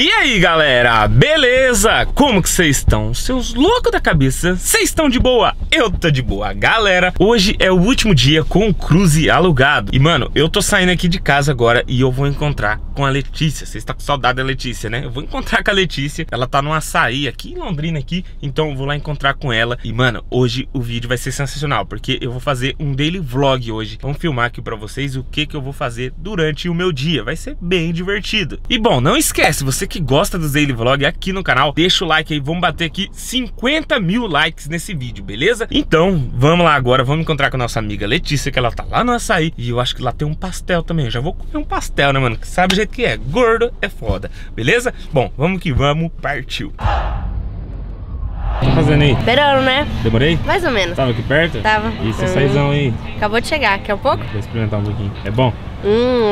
E aí galera, beleza? Como que vocês estão? Seus loucos da cabeça, vocês estão de boa? Eu tô de boa, galera. Hoje é o último dia com o Cruze alugado. E mano, eu tô saindo aqui de casa agora e eu vou encontrar com a Letícia. Vocês estão com saudade da Letícia, né? Eu vou encontrar com a Letícia, ela tá num açaí aqui em Londrina aqui, então eu vou lá encontrar com ela. E mano, hoje o vídeo vai ser sensacional, porque eu vou fazer um daily vlog hoje. Vamos filmar aqui pra vocês o que eu vou fazer durante o meu dia, vai ser bem divertido. E bom, não esquece, você que gosta do daily vlog aqui no canal, deixa o like aí, vamos bater aqui 50 mil likes nesse vídeo, beleza? Então, vamos lá agora, vamos encontrar com a nossa amiga Letícia, que ela tá lá no açaí, e eu acho que lá tem um pastel também, eu já vou comer um pastel, né mano? Que sabe o jeito que é, gordo é foda, beleza? Bom, vamos que vamos, partiu! O que tá fazendo aí? Esperando, né? Demorei? Mais ou menos. Tava aqui perto? Tava. E esse açaizão aí? Acabou de chegar, quer um pouco? Vou experimentar um pouquinho, é bom?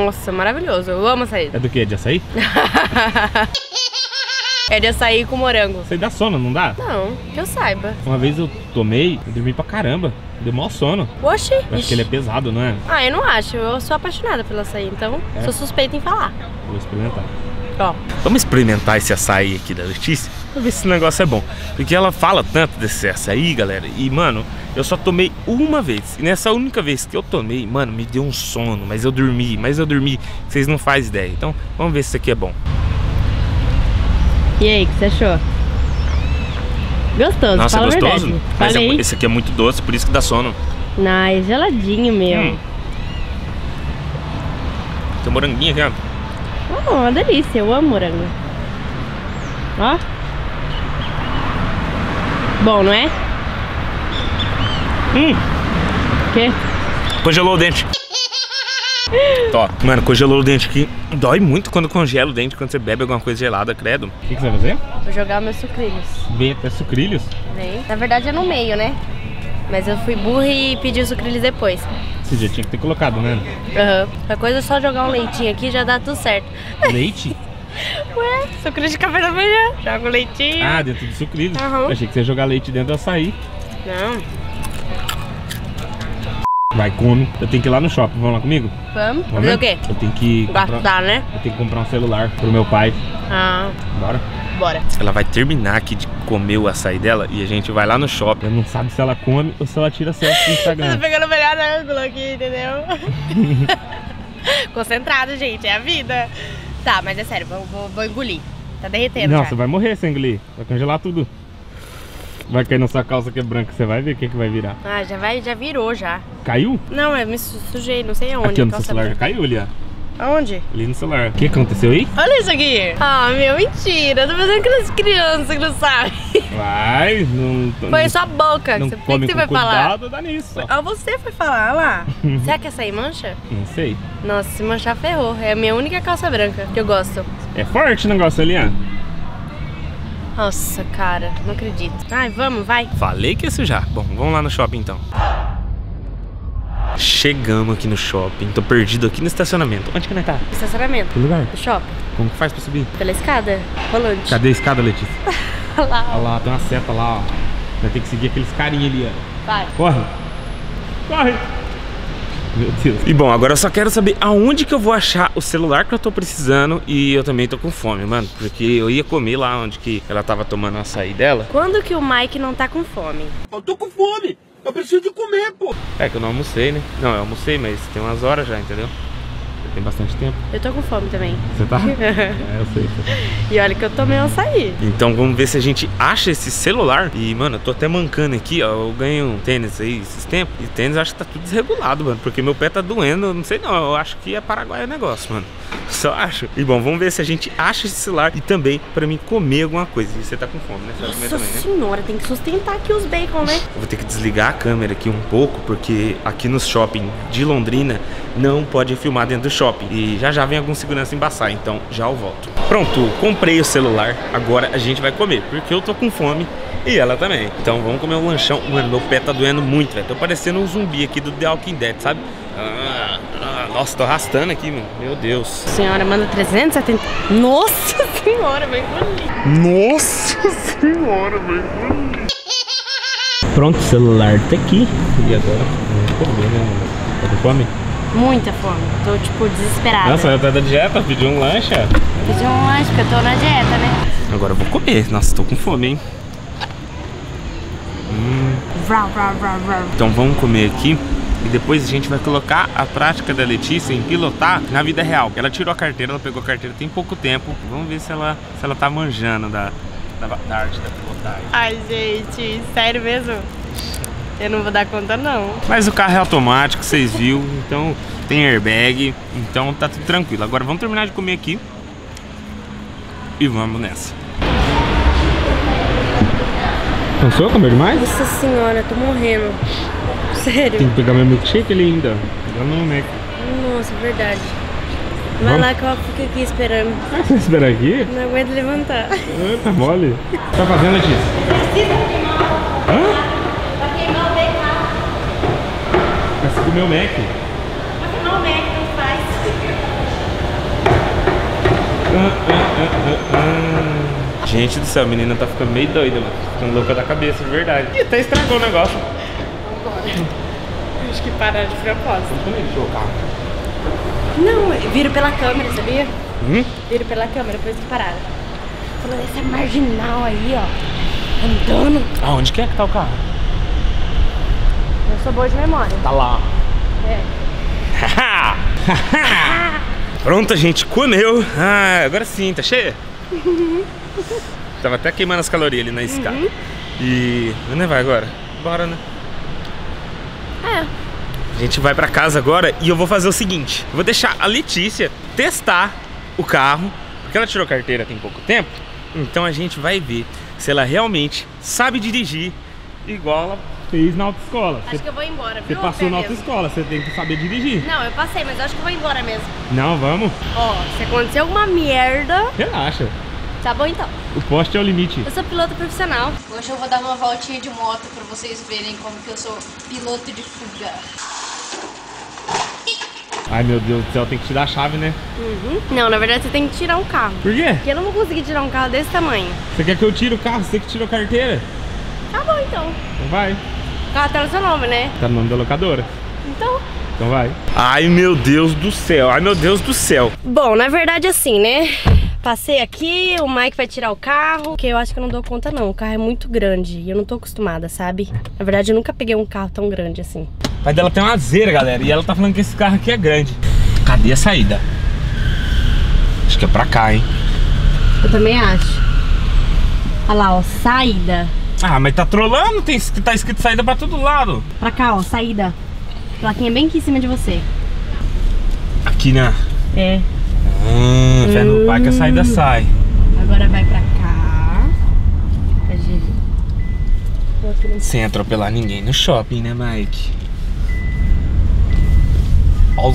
Nossa, maravilhoso, eu amo açaí. É do que? É de açaí? É de açaí com morango. Você dá sono, não dá? Não, que eu saiba. Uma vez eu tomei, eu dormi pra caramba. Deu mau sono. Oxi. Eu acho que ele é pesado, não é? Ah, eu não acho, eu sou apaixonada pelo açaí, então sou suspeita em falar. Vou experimentar. Ó. Vamos experimentar esse açaí aqui da Letícia, pra ver se esse negócio é bom. Porque ela fala tanto desse açaí, galera. E, mano, eu só tomei uma vez. E nessa única vez que eu tomei, mano, me deu um sono. Mas eu dormi, Vocês não fazem ideia. Então, vamos ver se isso aqui é bom. E aí, o que você achou? Gostoso. Nossa, fala, é gostoso? Mas esse aqui é muito doce, por isso que dá sono. Ai, geladinho, meu. Tem um moranguinho aqui, ó. Oh, uma delícia, eu amo morango. Ó. Bom, não é? Que? Congelou o dente. Tó, mano, congelou o dente aqui. Dói muito quando congela o dente, quando você bebe alguma coisa gelada, credo. O que você vai fazer? Vou jogar meus sucrilhos. É sucrilhos? Vem. Na verdade é no meio, né? Mas eu fui burra e pedi os sucrilhos depois. Esse dia tinha que ter colocado, né? Aham. A coisa é só jogar um leitinho aqui e já dá tudo certo. Leite? Ué, sucrilho de café da manhã. Joga o leitinho. Ah, dentro do sucrilho. Uhum. Eu achei que você ia jogar leite dentro do açaí. Não. Vai, come. Eu tenho que ir lá no shopping. Vamos lá comigo? Vamos. Fazer o quê? Eu tenho que gastar, né? Eu tenho que comprar um celular pro meu pai. Ah. Bora? Bora. Ela vai terminar aqui de comer o açaí dela e a gente vai lá no shopping. Ela não sabe se ela come ou se ela tira selfie no Instagram. Tô pegando o melhor ângulo aqui, entendeu? Concentrado, gente, é a vida. Tá, mas é sério, vou engolir. Tá derretendo. Não, já. Você vai morrer sem engolir. Vai congelar tudo. Vai cair na sua calça que é branca, você vai ver o que, que vai virar. Ah, já virou já. Caiu? Não, eu me sujei, não sei aonde. Aqui no seu celular já caiu, olha. Aonde? Ali no celular. O que aconteceu aí? Olha isso aqui. Ah, meu, mentira. Eu tô fazendo aquelas crianças que não sabem. Vai, não... Foi só a boca. Não, o que você vai falar? Cuidado, dá nisso. Ah, você foi falar, olha lá. Será que essa aí mancha? Não sei. Nossa, se manchar ferrou. É a minha única calça branca que eu gosto. É forte o negócio ali, ó. Nossa, cara, não acredito. Ai, vamos, vai. Falei que isso já. Bom, vamos lá no shopping então. Chegamos aqui no shopping, tô perdido aqui no estacionamento. Onde que nós tá? Estacionamento. Que lugar? No shopping. Como que faz pra subir? Pela escada rolante. Cadê a escada, Letícia? Olha lá. Olha lá, tem uma seta lá, ó. Vai ter que seguir aqueles carinha ali, ó. Vai. Corre. Corre. Meu Deus. E bom, agora eu só quero saber aonde que eu vou achar o celular que eu tô precisando. E eu também tô com fome, mano, porque eu ia comer lá onde que ela tava tomando o açaí dela. Quando que o Mike não tá com fome? Eu tô com fome. Eu preciso de comer, pô. É que eu não almocei, né? Não, eu almocei, mas tem umas horas já, entendeu? Tem bastante tempo. Eu tô com fome também. Você tá? É, eu sei. E olha que eu tomei um açaí. Então vamos ver se a gente acha esse celular. E, mano, eu tô até mancando aqui, ó. Eu ganhei um tênis aí esses tempos. E tênis eu acho que tá tudo desregulado, mano. Porque meu pé tá doendo, eu não sei não. Eu acho que é Paraguai o negócio, mano. Só acho. E bom, vamos ver se a gente acha esse celular e também pra mim comer alguma coisa. E você tá com fome, né? Você vai comer também, né? Senhora, tem que sustentar aqui os bacon, né? Eu vou ter que desligar a câmera aqui um pouco, porque aqui no shopping de Londrina não pode filmar dentro do shopping. E já vem algum segurança embaçar, então já eu volto. Pronto, comprei o celular, agora a gente vai comer, porque eu tô com fome e ela também. Então vamos comer um lanchão. Mano, meu pé tá doendo muito, velho. Tô parecendo um zumbi aqui do The Walking Dead, sabe? Nossa, tô arrastando aqui, mano. Meu Deus. Senhora, manda 370. Nossa senhora, vai engolir. Nossa senhora, vai engolir. Pronto, o celular tá aqui. E agora? Vamos comer, né? Tá com fome? muita fome. Tô, tipo, desesperada. Nossa, eu tô da dieta, pedi um lanche. Pedi um lanche, porque eu tô na dieta, né? Agora eu vou comer. Nossa, tô com fome, hein? Então vamos comer aqui. E depois a gente vai colocar a prática da Letícia em pilotar na vida real. Ela tirou a carteira, ela pegou a carteira tem pouco tempo. Vamos ver se ela tá manjando da arte da pilotagem. Ai, gente, sério mesmo? Eu não vou dar conta, não. Mas o carro é automático, vocês viram. Então tem airbag, então tá tudo tranquilo. Agora vamos terminar de comer aqui e vamos nessa. Cansou? Comeu demais? Nossa senhora, eu tô morrendo. Sério. Tem que pegar meu milkshake ali ainda. Já não, né? Nossa, verdade. Vai vamos lá que eu fico aqui esperando. Ah, você espera aqui? Não aguento levantar. Ah, tá mole. O que tá fazendo, Letícia? Precisa queimar. Hã? Pra queimar o Mac. Precisa comer o Mac. Pra queimar o Mac, não faz. Gente do céu, a menina tá ficando meio doida, mano. Ficando louca da cabeça, de verdade. Ih, até estragou o negócio. Acho que pararam de propósito. Não, viram pela câmera, sabia? Viram pela câmera, depois que pararam. Falando, essa marginal aí, ó. Andando. Aonde que é que tá o carro? Eu sou boa de memória. Tá lá. É. Pronto, a gente comeu. Ah, agora sim, tá cheia? Tava até queimando as calorias ali na escada. E... não vai agora? Bora, né? A gente vai pra casa agora e eu vou fazer o seguinte. Eu vou deixar a Letícia testar o carro, porque ela tirou carteira tem pouco tempo. Então a gente vai ver se ela realmente sabe dirigir igual ela fez na autoescola. Acho que eu vou embora, viu? Você passou na autoescola, você tem que saber dirigir. Não, eu passei, mas eu acho que eu vou embora mesmo. Não, vamos. Ó, se acontecer alguma merda... relaxa. Tá bom então. O poste é o limite. Eu sou piloto profissional. Hoje eu vou dar uma voltinha de moto pra vocês verem como que eu sou piloto de fuga. Ai meu Deus do céu, tem que tirar a chave, né? Não, na verdade você tem que tirar um carro. Por quê? Porque eu não vou conseguir tirar um carro desse tamanho. Você quer que eu tire o carro? Você que tirou a carteira? Tá bom então. Então vai. O carro tá no seu nome, né? Tá no nome da locadora. Então... então vai. Ai meu Deus do céu, ai meu Deus do céu. Bom, na verdade assim, né? Passei aqui, o Mike vai tirar o carro, porque eu acho que eu não dou conta não, o carro é muito grande e eu não tô acostumada, sabe? Na verdade eu nunca peguei um carro tão grande assim. O pai dela tem uma Azera, galera, e ela tá falando que esse carro aqui é grande. Cadê a saída? Acho que é pra cá, hein? Eu também acho. Olha lá, ó, saída. Ah, mas tá trolando, tá escrito saída pra todo lado. Pra cá, ó, saída. A plaquinha bem aqui em cima de você. Aqui, né? É. Fé no pai que a saída sai. Agora vai pra cá. Sem atropelar ninguém no shopping, né, Mike? Olha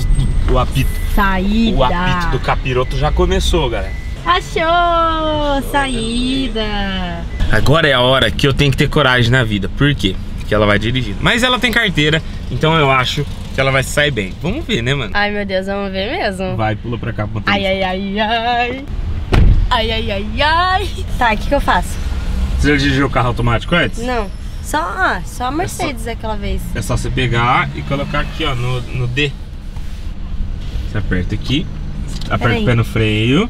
o apito. Saída. O apito do capiroto já começou, galera. Achou! Saída! Agora é a hora que eu tenho que ter coragem na vida. Por quê? Porque ela vai dirigindo. Mas ela tem carteira, então eu acho... que ela vai sair bem. Vamos ver, né, mano? Ai, meu Deus, vamos ver mesmo. Vai, pula pra cá. Ai, ai, ai, ai. Ai, ai, ai, ai. Tá, o que eu faço? Você já dirigiu o carro automático antes? Não. Só a Mercedes aquela vez. É só você pegar e colocar aqui, ó, no D. Você aperta aqui. Aperta o pé no freio.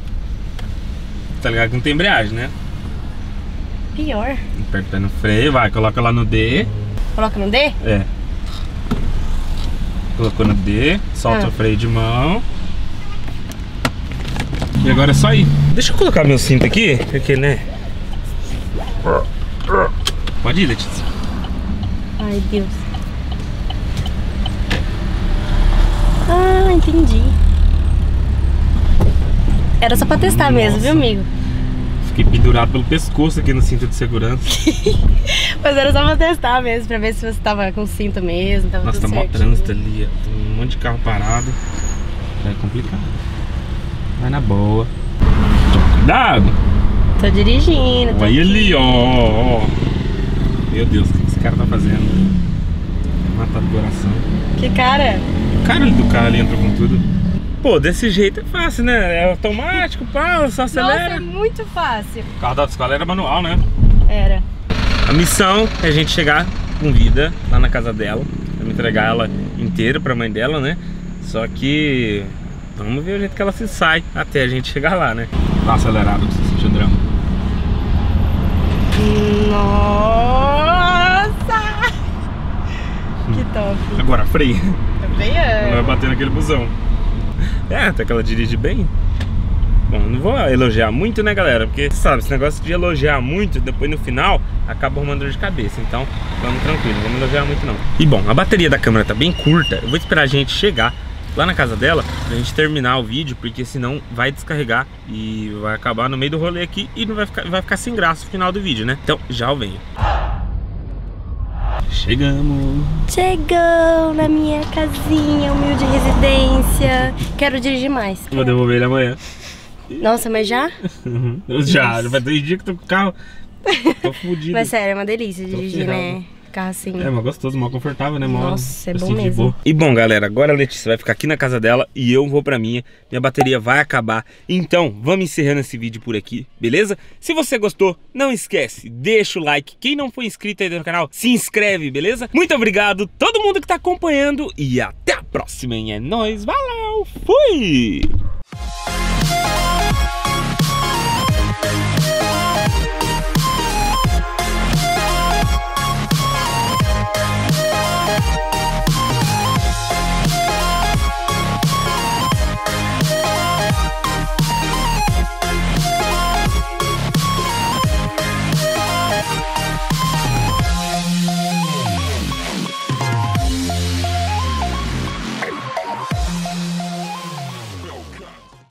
Tá ligado que não tem embreagem, né? Pior. Aperta o pé no freio, vai, coloca lá no D. Coloca no D? É. Colocou no D, solta o freio de mão. E agora é só ir. Deixa eu colocar meu cinto aqui, porque, né? Pode ir, Letícia. Ai, Deus. Ah, entendi. Era só pra testar. Nossa, mesmo, viu, amigo? Fiquei pendurado pelo pescoço aqui no cinto de segurança. Mas era só pra testar mesmo, pra ver se você tava com cinto mesmo. Tava. Nossa, tá mó trânsito ali, ó. Tem um monte de carro parado. É complicado. Vai na boa. Cuidado! Tô dirigindo. Olha ali, ó. Meu Deus, o que esse cara tá fazendo? Matado o coração. Que cara? O cara ali do carro ali entrou com tudo. Pô, desse jeito é fácil, né? É automático, pá, só acelera. Nossa, é muito fácil. O carro da escola era manual, né? Era. A missão é a gente chegar com vida lá na casa dela, entregar ela inteira pra mãe dela, né? Só que vamos ver o jeito que ela se sai até a gente chegar lá, né? Dá acelerado pra você sentir o drama. Nossa! Que top! Agora freia. Freia. Não vai bater naquele busão. É, até que ela dirige bem. Bom, não vou elogiar muito, né, galera? Porque, sabe, esse negócio de elogiar muito, depois no final, acaba arrumando dor de cabeça. Então, vamos tranquilo, não vamos elogiar muito não. E bom, a bateria da câmera tá bem curta. Eu vou esperar a gente chegar lá na casa dela, pra gente terminar o vídeo, porque senão vai descarregar e vai acabar no meio do rolê aqui e não vai ficar sem graça no final do vídeo, né? Então, já eu venho. Chegamos! Chegou na minha casinha, humilde residência. Quero dirigir mais. Vou devolver ele amanhã. Nossa, mas já? Já vai ter dia que tô com o carro. Tô fudido. Mas sério, é uma delícia dirigir, né? Carro assim. É, mas gostoso, mal confortável, né? Mó, nossa, é bom assim, mesmo. Boa. E bom, galera, agora a Letícia vai ficar aqui na casa dela e eu vou pra minha. Minha bateria vai acabar. Então, vamos encerrando esse vídeo por aqui, beleza? Se você gostou, não esquece, deixa o like. Quem não foi inscrito aí no canal, se inscreve, beleza? Muito obrigado todo mundo que tá acompanhando e até a próxima, hein? É nóis, valeu, fui!